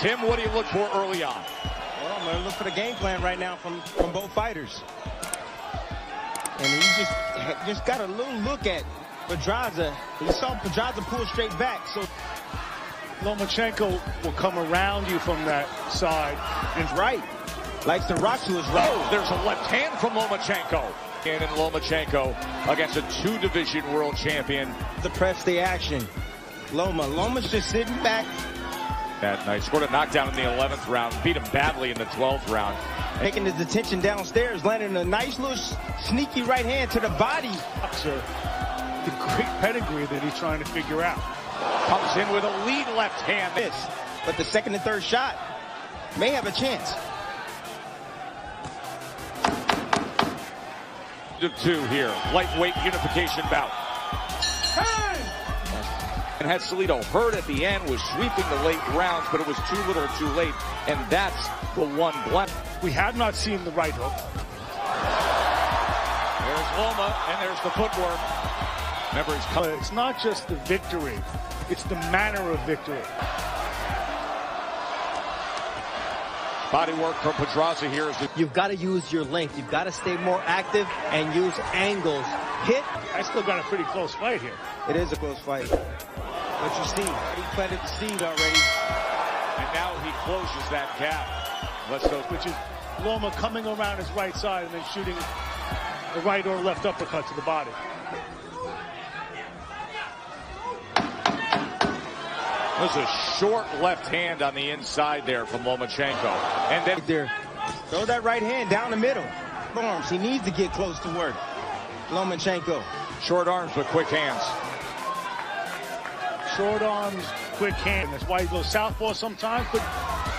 Tim, what do you look for early on? Well, I'm going to look for the game plan right now from both fighters. And he just got a little look at Pedraza. You saw Pedraza pull straight back. So Lomachenko will come around you from that side. And right. Like the Rockfellers is right. Oh, there's a left hand from Lomachenko. And Lomachenko against a two-division world champion. The press, the action. Loma's just sitting back. That night, scored a knockdown in the 11th round, beat him badly in the 12th round. Taking his attention downstairs, landing a nice little sneaky right hand to the body. The great pedigree that he's trying to figure out. Comes in with a lead left hand. But the second and third shot may have a chance. Two here, lightweight unification bout. And had Salido hurt at the end, was sweeping the late rounds, but it was too little or too late, and that's the one blend. We have not seen the right hook. There's Loma, and there's the footwork. Remember, he's coming. It's not just the victory, it's the manner of victory. Body work from Pedraza here. You've got to use your length. You've got to stay more active and use angles. Hit. I still got a pretty close fight here. It is a close fight. But you see, he planted the seed already. And now he closes that gap. Let's go. Which is Loma coming around his right side and then shooting the right or left uppercut to the body. There's a short left hand on the inside there from Lomachenko. And then there, throw that right hand down the middle. Arms, he needs to get close to work. Lomachenko. Short arms but quick hands. Short arms, quick hands. That's why he goes southpaw sometimes. But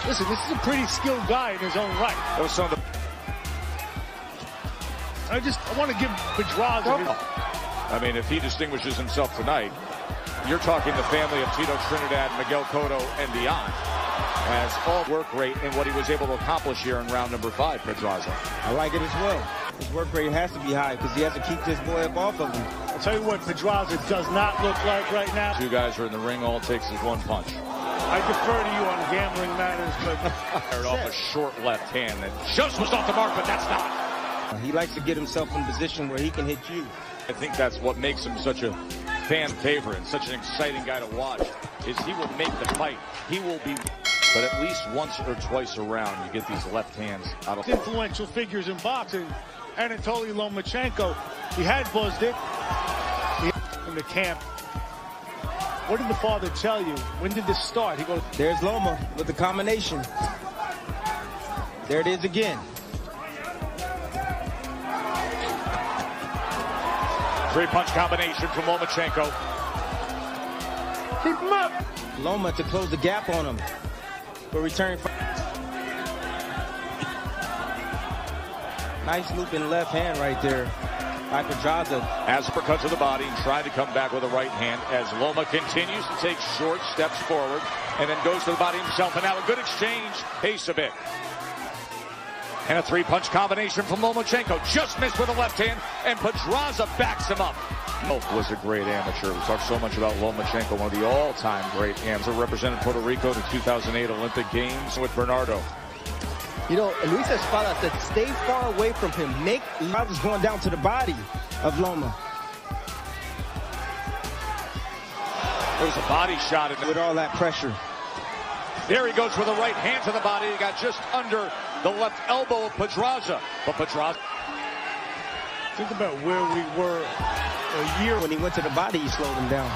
listen, this is a pretty skilled guy in his own right. That was some of the... I want to give Pedraza... I mean, if he distinguishes himself tonight... You're talking the family of Tito Trinidad, Miguel Cotto, and beyond. As all work rate and what he was able to accomplish here in round number 5, Pedraza. I like it as well. His work rate has to be high because he has to keep this boy up off of him. I'll tell you what Pedraza does not look like right now. Two guys are in the ring, all it takes is one punch. I defer to you on gambling matters, but... Fired off a short left hand that just was off the mark, but that's not. He likes to get himself in a position where he can hit you. I think that's what makes him such a... fan favorite and such an exciting guy to watch is he will make the fight. He will be, but at least once or twice around, you get these left hands out of influential figures in boxing. Anatoly Lomachenko, he had buzzed it in the camp. What did the father tell you? When did this start? He goes, there's Loma with the combination. There it is again. Three-punch combination from Lomachenko. Keep him up! Loma to close the gap on him. But return... Nice looping left hand right there by Pedraza. As uppercut to the body and tried to come back with a right hand as Loma continues to take short steps forward and then goes to the body himself. And now a good exchange. Ace of it. And a three-punch combination from Lomachenko. Just missed with a left hand, and Pedraza backs him up. Was a great amateur. We talk so much about Lomachenko, one of the all-time great amateurs. Represented Puerto Rico to 2008 Olympic Games with Bernardo. You know, Luis Espada said, stay far away from him. Nick Pedraza's going down to the body of Loma. There's a body shot. With all that pressure. There he goes with the right hand to the body. He got just under... the left elbow of Pedraza, but Pedraza. Think about where we were a year when he went to the body, he slowed him down.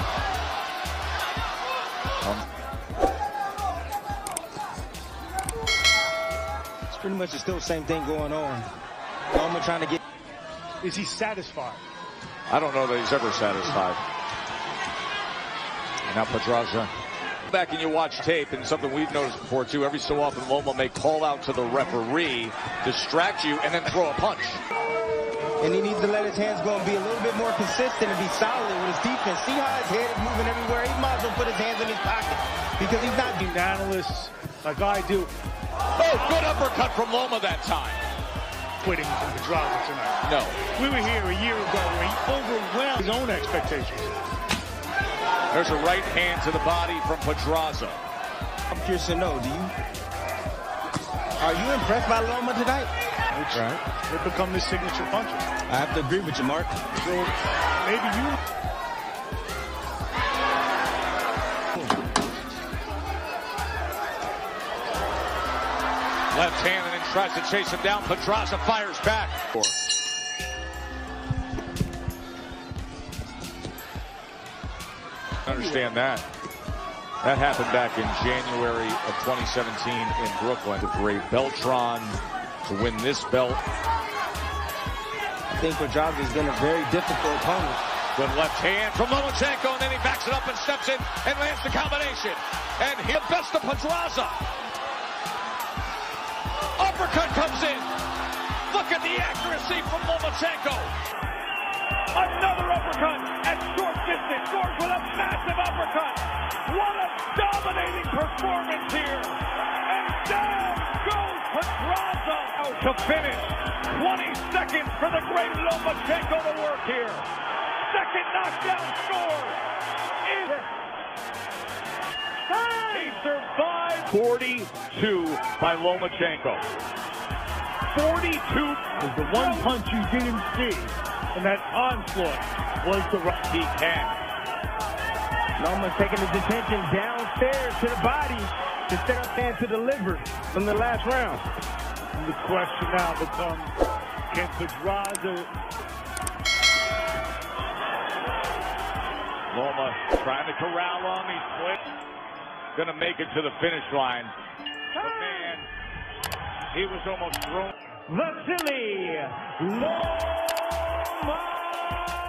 It's pretty much still the same thing going on. Loma trying to get... Is he satisfied? I don't know that he's ever satisfied. And now Pedraza... back and you watch tape, and something we've noticed before too, every so often Loma may call out to the referee, distract you, and then throw a punch. And he needs to let his hands go and be a little bit more consistent and be solid with his defense. See how his head is moving everywhere? He might as well put his hands in his pocket because he's not doing analysts like I do. Oh, good uppercut from Loma that time. Quitting from Pedraza tonight. No. We were here a year ago where he overwhelmed his own expectations. There's a right hand to the body from Pedraza. I'm curious to know, are you impressed by Loma tonight? Right. They become his signature puncher. I have to agree with you, Mark. So maybe you. Left hand and then tries to chase him down. Pedraza fires back. Understand that. That happened back in January of 2017 in Brooklyn. Ray Beltran to win this belt. I think Pedraza has been a very difficult opponent. Good left hand from Lomachenko, and then he backs it up and steps in and lands the combination. And he best of Pedraza. Uppercut comes in. Look at the accuracy from Lomachenko. Another uppercut at short distance. Scores with a massive uppercut. What a dominating performance here. And down goes Pedraza out to finish. 20 seconds for the great Lomachenko to work here. Second knockdown score. He survived. 42 by Lomachenko. 42 is the one punch you didn't see, and that onslaught was the right hand. Loma taking his attention downstairs to the body to set up and to deliver from the last round. And the question now becomes, can Pedraza... Loma trying to corral on these flips. Going to make it to the finish line. But man, he was almost thrown. Vasyl Lomachenko.